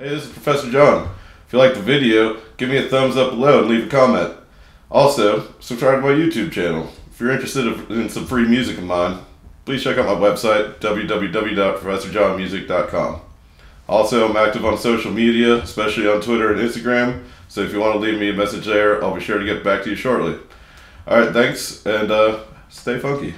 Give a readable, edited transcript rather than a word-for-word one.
Hey, this is Professor John. If you liked the video, give me a thumbs up below and leave a comment. Also, subscribe to my YouTube channel. If you're interested in some free music of mine, please check out my website, www.professorjohnmusic.com. Also, I'm active on social media, especially on Twitter and Instagram, so if you want to leave me a message there, I'll be sure to get back to you shortly. Alright, thanks, and stay funky.